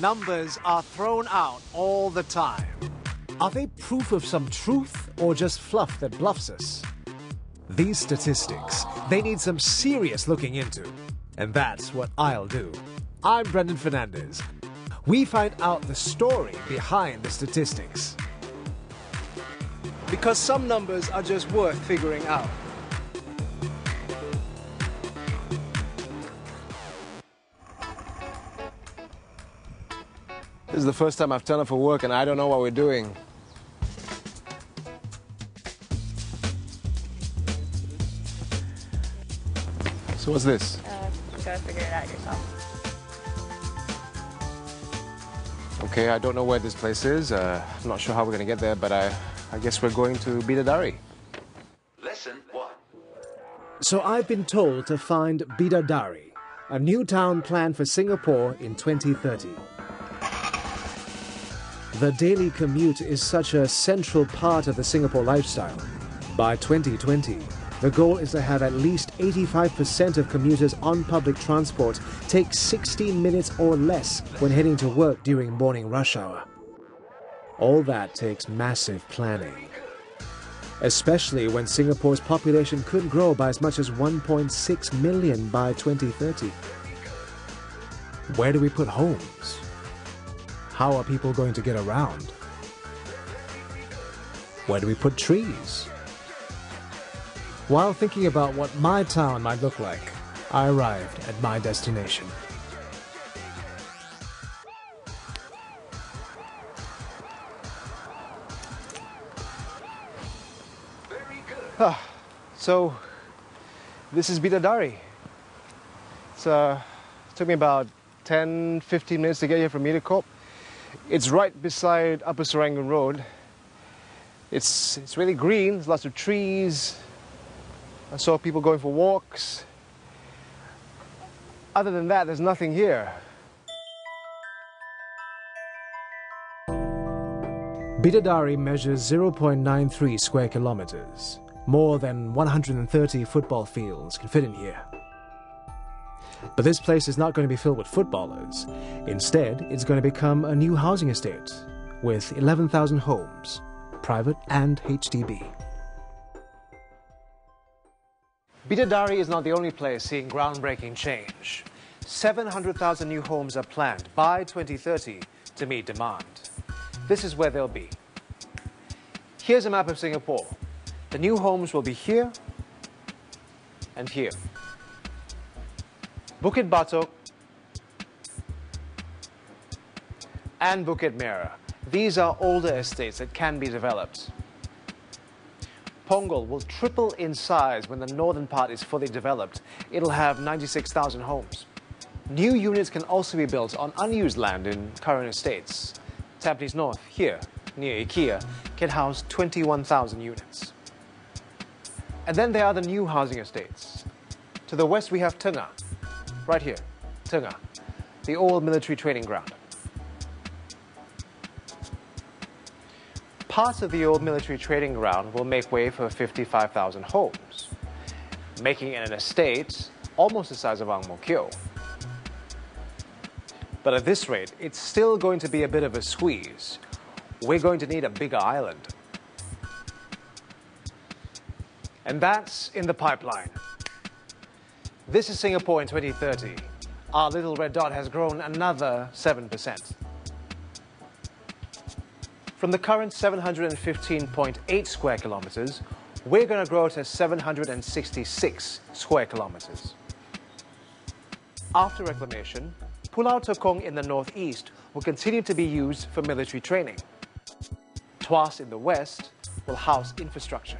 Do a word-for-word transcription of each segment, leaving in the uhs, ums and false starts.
numbers are thrown out all the time. Are they proof of some truth or just fluff that bluffs us? These statistics, they need some serious looking into. And that's what I'll do. I'm Brendan Fernandez. We find out the story behind the statistics. Because some numbers are just worth figuring out. This is the first time I've done it for work and I don't know what we're doing. So what's this? Uh, you gotta figure it out yourself. Okay, I don't know where this place is. Uh, I'm not sure how we're gonna get there, but I, I guess we're going to Bidadari. Lesson one. So I've been told to find Bidadari, a new town planned for Singapore in twenty thirty. The daily commute is such a central part of the Singapore lifestyle. By twenty twenty, the goal is to have at least eighty-five percent of commuters on public transport take sixteen minutes or less when heading to work during morning rush hour. All that takes massive planning, especially when Singapore's population could grow by as much as one point six million by twenty thirty. Where do we put homes? How are people going to get around? Where do we put trees? While thinking about what my town might look like, I arrived at my destination. Very good. Ah, so, this is Bidadari. It's, uh, it took me about ten, fifteen minutes to get here from Media Corp. It's right beside Upper Serangoon Road. It's, it's really green, there's lots of trees. I saw people going for walks. Other than that, there's nothing here. Bidadari measures zero point nine three square kilometers. More than one hundred thirty football fields can fit in here. But this place is not going to be filled with footballers. Instead, it's going to become a new housing estate with eleven thousand homes, private and H D B. Bidadari is not the only place seeing groundbreaking change. seven hundred thousand new homes are planned by twenty thirty to meet demand. This is where they'll be. Here's a map of Singapore. The new homes will be here and here. Bukit Batok and Bukit Merah. These are older estates that can be developed. Punggol will triple in size when the northern part is fully developed. It'll have ninety-six thousand homes. New units can also be built on unused land in current estates. Tampines North, here, near IKEA, can house twenty-one thousand units. And then there are the new housing estates. To the west, we have Tengah. Right here, Tengah, the old military training ground. Parts of the old military training ground will make way for fifty-five thousand homes, making it an estate almost the size of Ang Mo Kio. But at this rate, it's still going to be a bit of a squeeze. We're going to need a bigger island. And that's in the pipeline. This is Singapore in twenty thirty. Our little red dot has grown another seven percent. From the current seven hundred fifteen point eight square kilometers, we're going to grow to seven hundred sixty-six square kilometers. After reclamation, Pulau Tekong in the northeast will continue to be used for military training. Tuas in the west will house infrastructure.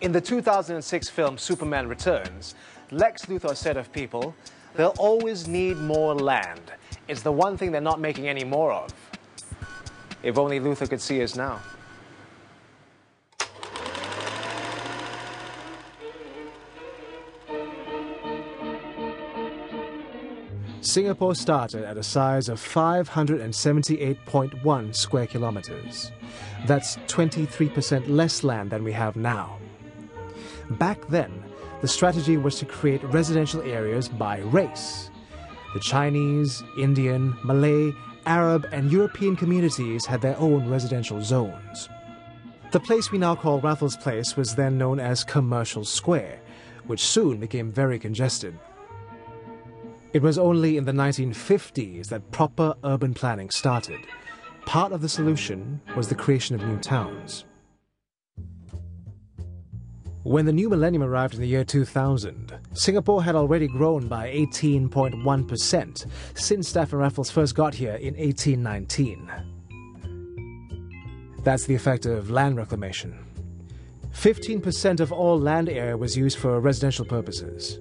In the two thousand six film Superman Returns, Lex Luthor said of people, they'll always need more land. It's the one thing they're not making any more of. If only Luthor could see us now. Singapore started at a size of five hundred seventy-eight point one square kilometers. That's twenty-three percent less land than we have now. Back then, the strategy was to create residential areas by race. The Chinese, Indian, Malay, Arab, and European communities had their own residential zones. The place we now call Raffles Place was then known as Commercial Square, which soon became very congested. It was only in the nineteen fifties that proper urban planning started. Part of the solution was the creation of new towns. When the new millennium arrived in the year two thousand, Singapore had already grown by eighteen point one percent since Stafford Raffles first got here in eighteen nineteen. That's the effect of land reclamation. fifteen percent of all land area was used for residential purposes.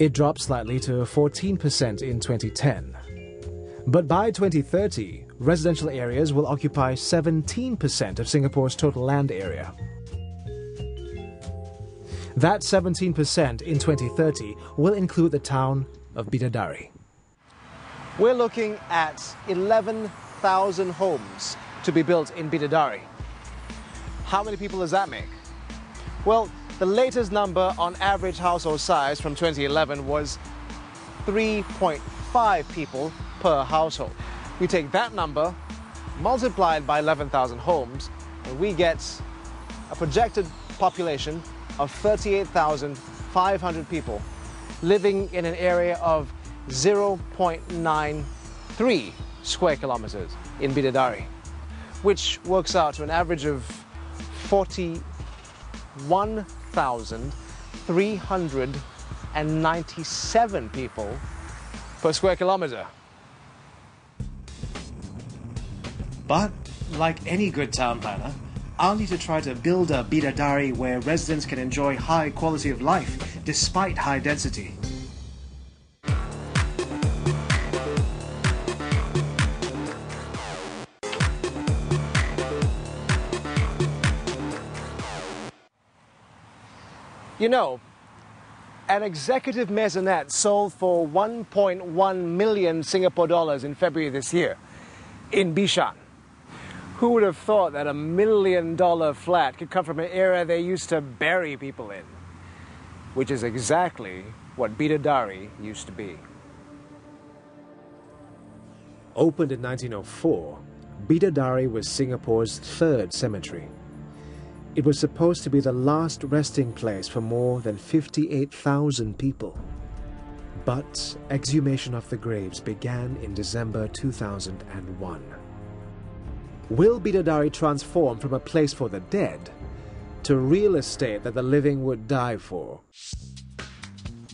It dropped slightly to fourteen percent in twenty ten. But by twenty thirty, residential areas will occupy seventeen percent of Singapore's total land area. That seventeen percent in twenty thirty will include the town of Bidadari. We're looking at eleven thousand homes to be built in Bidadari. How many people does that make? Well, the latest number on average household size from twenty eleven was three point five people per household. We take that number, multiplied by eleven thousand homes, and we get a projected population of thirty-eight thousand five hundred people living in an area of zero point nine three square kilometers in Bidadari, which works out to an average of forty-one thousand three hundred ninety-seven people per square kilometer. But like any good town planner, I'll need to try to build a Bidadari where residents can enjoy high quality of life despite high density. You know, an executive maisonette sold for one point one million Singapore dollars in February this year in Bishan. Who would have thought that a million dollar flat could come from an era they used to bury people in? Which is exactly what Bidadari used to be. Opened in nineteen oh four, Bidadari was Singapore's third cemetery. It was supposed to be the last resting place for more than fifty-eight thousand people. But exhumation of the graves began in December two thousand one. Will Bidadari transform from a place for the dead to real estate that the living would die for?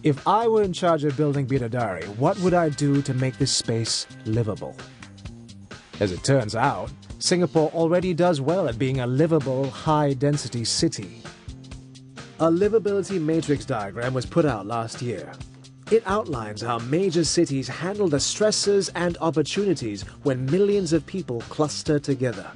If I were in charge of building Bidadari, what would I do to make this space livable? As it turns out, Singapore already does well at being a livable, high-density city. A livability matrix diagram was put out last year. It outlines how major cities handle the stresses and opportunities when millions of people cluster together.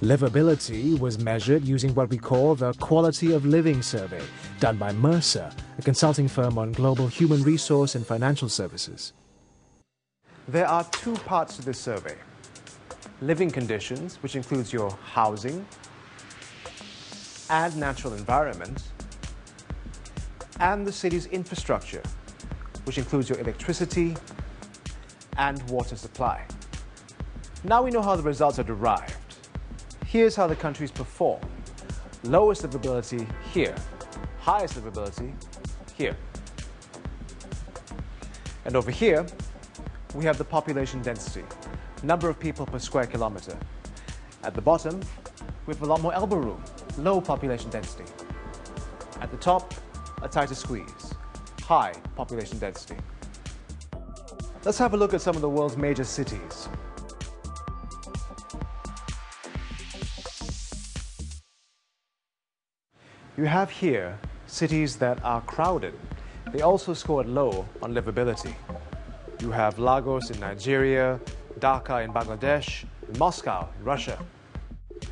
Livability was measured using what we call the Quality of Living Survey, done by Mercer, a consulting firm on global human resource and financial services. There are two parts to this survey. Living conditions, which includes your housing and natural environment, and the city's infrastructure, which includes your electricity and water supply. Now we know how the results are derived. Here's how the countries perform. Lowest livability here, highest livability here. And over here, we have the population density, number of people per square kilometer. At the bottom, we have a lot more elbow room, low population density. At the top, a tighter squeeze, high population density. Let's have a look at some of the world's major cities. You have here cities that are crowded. They also scored low on livability. You have Lagos in Nigeria, Dhaka in Bangladesh, and Moscow in Russia.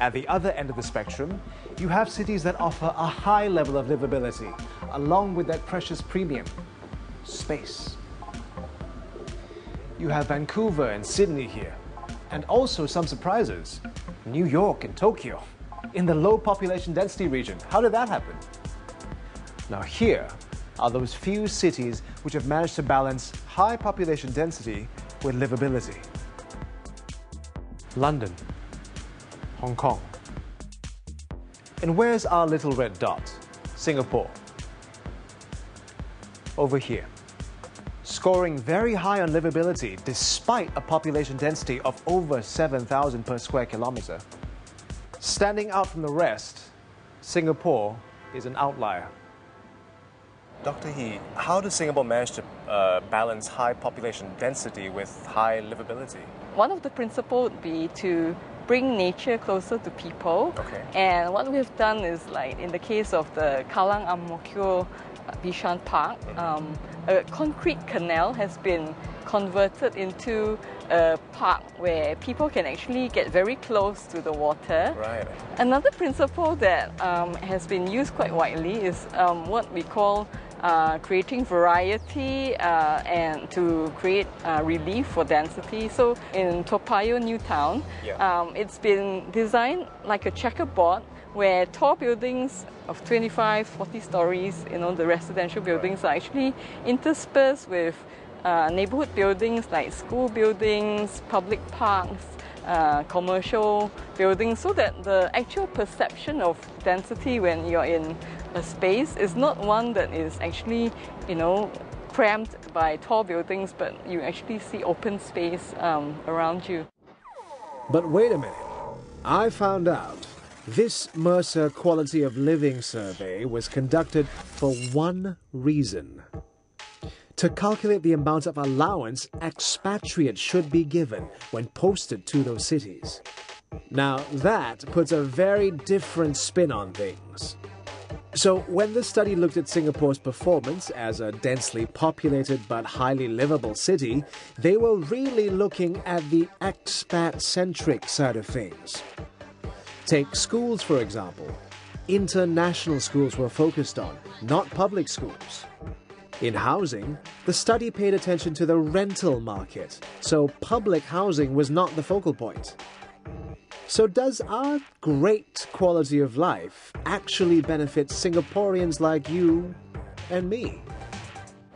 At the other end of the spectrum, you have cities that offer a high level of livability, along with that precious premium, space. You have Vancouver and Sydney here, and also some surprises, New York and Tokyo, in the low population density region. How did that happen? Now here, are those few cities which have managed to balance high population density with livability. London, Hong Kong. And where's our little red dot? Singapore. Over here. Scoring very high on livability despite a population density of over seven thousand per square kilometre. Standing out from the rest, Singapore is an outlier. Doctor He, how does Singapore manage to uh, balance high population density with high livability? One of the principles would be to bring nature closer to people. Okay. And what we have done is, like in the case of the Kallang Amokio Bishan Park, um, a concrete canal has been converted into a park where people can actually get very close to the water. Right. Another principle that um, has been used quite widely is um, what we call Uh, creating variety uh, and to create uh, relief for density. So in Toa Payoh New Town, yeah. um, it's been designed like a checkerboard where tall buildings of twenty-five, forty stories, you know, the residential buildings right. are actually interspersed with uh, neighborhood buildings like school buildings, public parks, Uh, commercial buildings, so that the actual perception of density when you're in a space is not one that is actually, you know, cramped by tall buildings, but you actually see open space um, around you. But wait a minute. I found out this Mercer Quality of Living survey was conducted for one reason. To calculate the amount of allowance expatriates should be given when posted to those cities. Now that puts a very different spin on things. So when the study looked at Singapore's performance as a densely populated but highly livable city, they were really looking at the expat-centric side of things. Take schools, for example. International schools were focused on, not public schools. In housing, the study paid attention to the rental market, so public housing was not the focal point. So does our great quality of life actually benefit Singaporeans like you and me?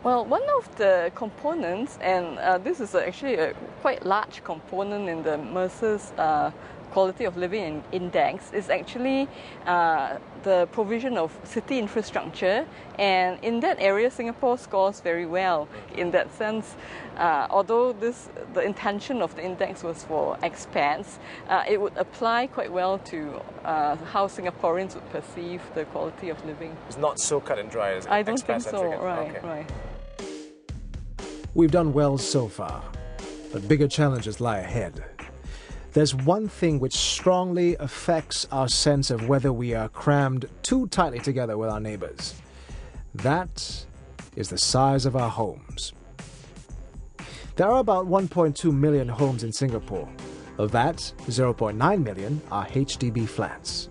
Well, one of the components, and uh, this is actually a quite large component in the Mercer's uh, Quality of Living Index, is actually uh, the provision of city infrastructure, and in that area Singapore scores very well in that sense. Uh, although this, the intention of the index was for expats, uh, it would apply quite well to uh, how Singaporeans would perceive the quality of living. It's not so cut and dry as I don't think so, right, okay. right. We've done well so far, but bigger challenges lie ahead. There's one thing which strongly affects our sense of whether we are crammed too tightly together with our neighbours. That is the size of our homes. There are about one point two million homes in Singapore. Of that, zero point nine million are H D B flats,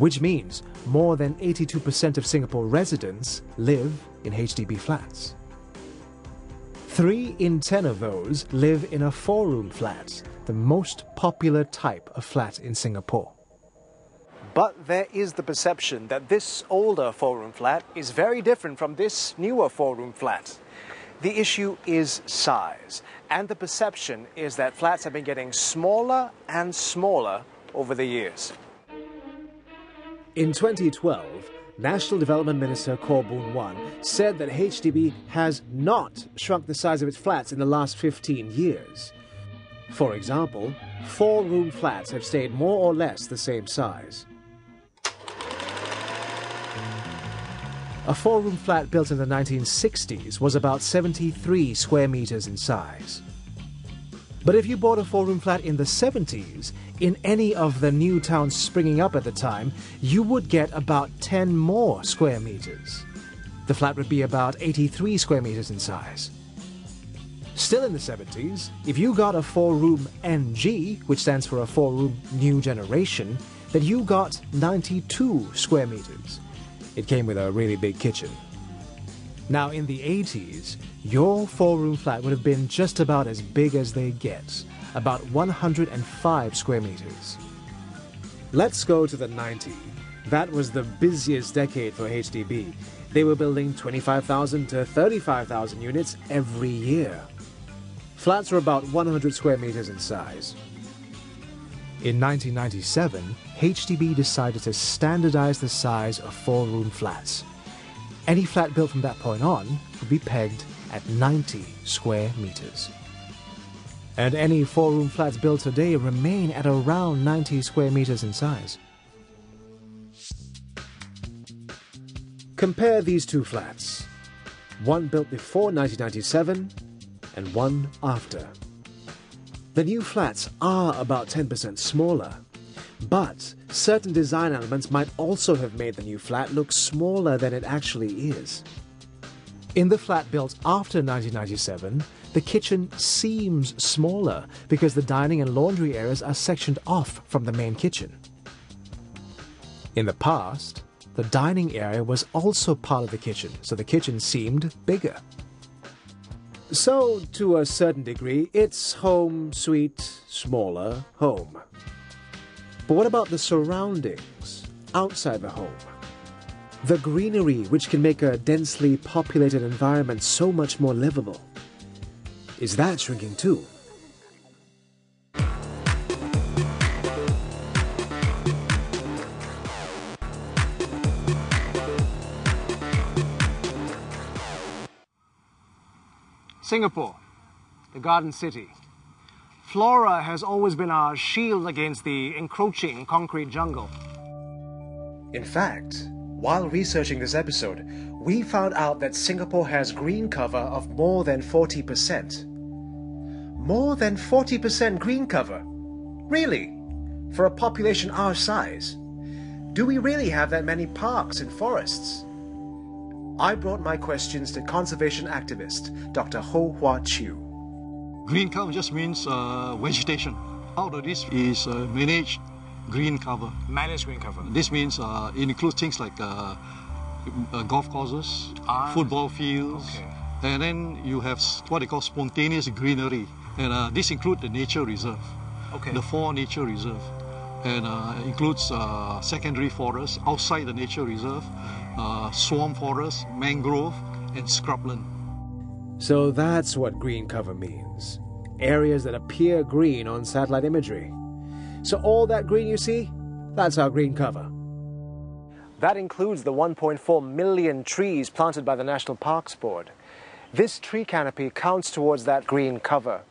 which means more than eighty-two percent of Singapore residents live in H D B flats. Three in ten of those live in a four-room flat, the most popular type of flat in Singapore. But there is the perception that this older four-room flat is very different from this newer four-room flat. The issue is size, and the perception is that flats have been getting smaller and smaller over the years. In twenty twelve, National Development Minister Khoo Boon Wan said that H D B has not shrunk the size of its flats in the last fifteen years. For example, four-room flats have stayed more or less the same size. A four-room flat built in the nineteen sixties was about seventy-three square meters in size. But if you bought a four-room flat in the seventies, in any of the new towns springing up at the time, you would get about ten more square meters. The flat would be about eighty-three square meters in size. Still in the seventies, if you got a four-room N G, which stands for a four-room new generation, then you got ninety-two square meters. It came with a really big kitchen. Now in the eighties, your four-room flat would have been just about as big as they get, about one hundred five square meters. Let's go to the nineties. That was the busiest decade for H D B. They were building twenty-five thousand to thirty-five thousand units every year. Flats were about one hundred square meters in size. In nineteen ninety-seven, H D B decided to standardize the size of four-room flats. Any flat built from that point on would be pegged at ninety square meters. And any four-room flats built today remain at around ninety square meters in size. Compare these two flats, one built before nineteen ninety-seven and one after. The new flats are about ten percent smaller, but certain design elements might also have made the new flat look smaller than it actually is. In the flat built after nineteen ninety-seven, the kitchen seems smaller because the dining and laundry areas are sectioned off from the main kitchen. In the past, the dining area was also part of the kitchen, so the kitchen seemed bigger. So, to a certain degree, it's home sweet, smaller home. But what about the surroundings outside the home? The greenery, which can make a densely populated environment so much more livable. Is that shrinking too? Singapore, the Garden City. Flora has always been our shield against the encroaching concrete jungle. In fact, while researching this episode, we found out that Singapore has green cover of more than forty percent. More than forty percent green cover? Really? For a population our size? Do we really have that many parks and forests? I brought my questions to conservation activist, Doctor Ho Hua Chiu. Green cover just means uh, vegetation. Out of this is uh, managed green cover. Managed green cover. This means uh, it includes things like uh, uh, golf courses, ah, football fields, okay. And then you have what they call spontaneous greenery. And uh, this includes the nature reserve, okay. The four nature reserve. And uh, includes uh, secondary forests outside the nature reserve, uh, swamp forests, mangrove, and scrubland. So that's what green cover means. Areas that appear green on satellite imagery. So all that green you see, that's our green cover. That includes the one point four million trees planted by the National Parks Board. This tree canopy counts towards that green cover.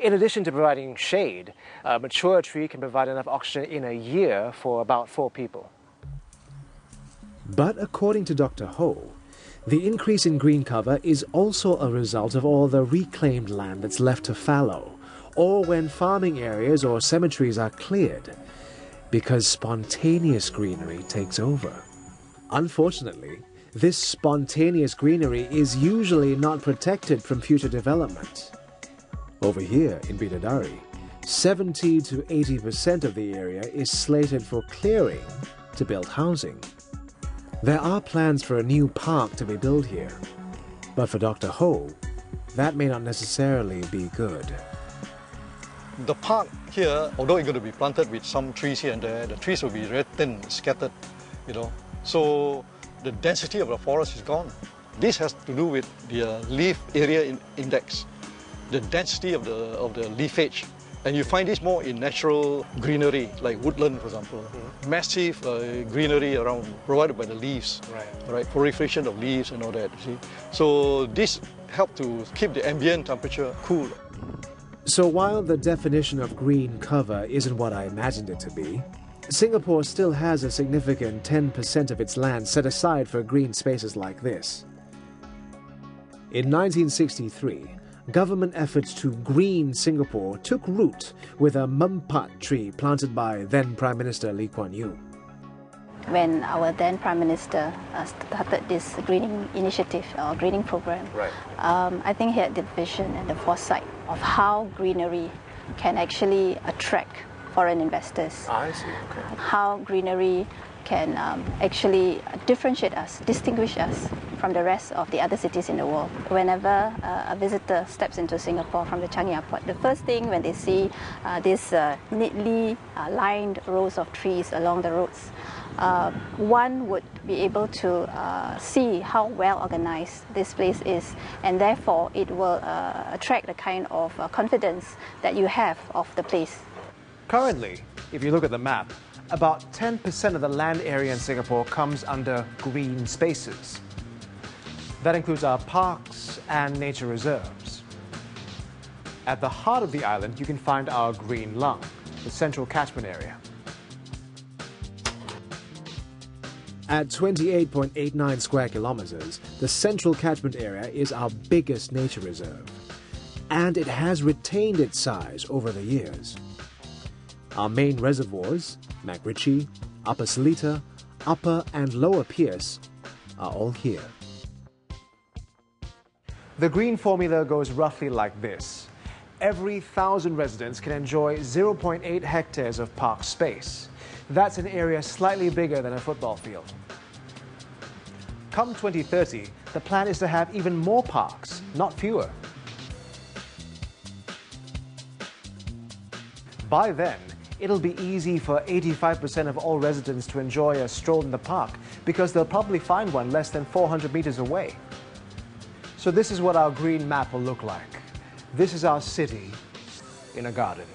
In addition to providing shade, a mature tree can provide enough oxygen in a year for about four people. But according to Doctor Ho, the increase in green cover is also a result of all the reclaimed land that's left to fallow, or when farming areas or cemeteries are cleared, because spontaneous greenery takes over. Unfortunately, this spontaneous greenery is usually not protected from future development. Over here in Bidadari, seventy to eighty percent of the area is slated for clearing to build housing. There are plans for a new park to be built here, but for Doctor Ho, that may not necessarily be good. The park here, although it's going to be planted with some trees here and there, the trees will be very thin, scattered, you know. So the density of the forest is gone. This has to do with the uh, leaf area in index. The density of the, of the leafage. And you find this more in natural greenery, like woodland, for example. Mm-hmm. Massive uh, greenery around, provided by the leaves, right. Right, proliferation of leaves and all that, you see. So this helps to keep the ambient temperature cool. So while the definition of green cover isn't what I imagined it to be, Singapore still has a significant ten percent of its land set aside for green spaces like this. In nineteen sixty-three, government efforts to green Singapore took root with a mumpat tree planted by then Prime Minister Lee Kuan Yew. When our then Prime Minister started this greening initiative or greening program, right. um, I think he had the vision and the foresight of how greenery can actually attract foreign investors. Ah, I see. Okay. How greenery can um, actually differentiate us, distinguish us from the rest of the other cities in the world. Whenever uh, a visitor steps into Singapore from the Changi Airport, the first thing when they see uh, these uh, neatly uh, lined rows of trees along the roads, uh, one would be able to uh, see how well organized this place is, and therefore it will uh, attract the kind of uh, confidence that you have of the place. Currently, if you look at the map, about ten percent of the land area in Singapore comes under green spaces. That includes our parks and nature reserves. At the heart of the island, you can find our green lung, the central catchment area. At twenty-eight point eight nine square kilometers, the central catchment area is our biggest nature reserve, and it has retained its size over the years. Our main reservoirs, MacRitchie, Upper Salita, Upper and Lower Pierce, are all here. The green formula goes roughly like this. Every thousand residents can enjoy zero point eight hectares of park space. That's an area slightly bigger than a football field. Come twenty thirty, the plan is to have even more parks, not fewer. By then, it'll be easy for eighty-five percent of all residents to enjoy a stroll in the park, because they'll probably find one less than four hundred meters away. So this is what our green map will look like. This is our city in a garden.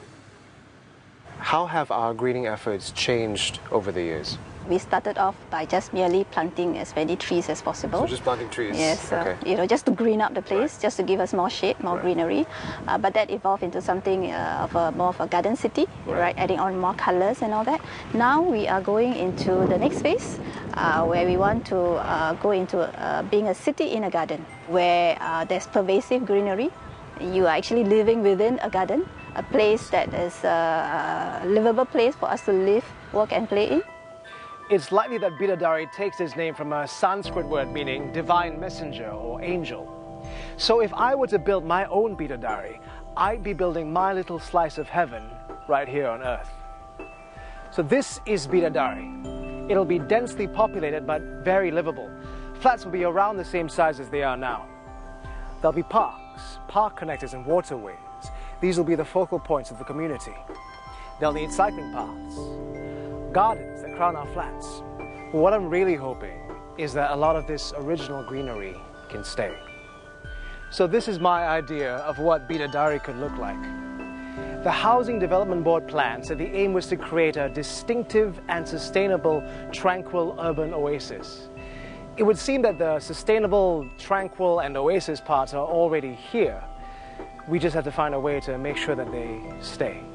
How have our greening efforts changed over the years? We started off by just merely planting as many trees as possible. So just planting trees? Yes, okay. uh, you know, just to green up the place, right. Just to give us more shade, more right. greenery. Uh, but that evolved into something uh, of a more of a garden city, right. right? Adding on more colours and all that. Now we are going into the next phase, uh, where we want to uh, go into uh, being a city in a garden, where uh, there's pervasive greenery. You are actually living within a garden, a place that is a, a livable place for us to live, work and play in. It's likely that Bidadari takes its name from a Sanskrit word meaning divine messenger or angel. So if I were to build my own Bidadari, I'd be building my little slice of heaven right here on earth. So this is Bidadari. It'll be densely populated but very livable. Flats will be around the same size as they are now. There'll be parks, park connectors and waterways. These will be the focal points of the community. They'll need cycling paths, gardens that crown our flats. What I'm really hoping is that a lot of this original greenery can stay. So this is my idea of what Bidadari could look like. The Housing Development Board plan said the aim was to create a distinctive and sustainable, tranquil urban oasis. It would seem that the sustainable, tranquil and oasis parts are already here. We just have to find a way to make sure that they stay.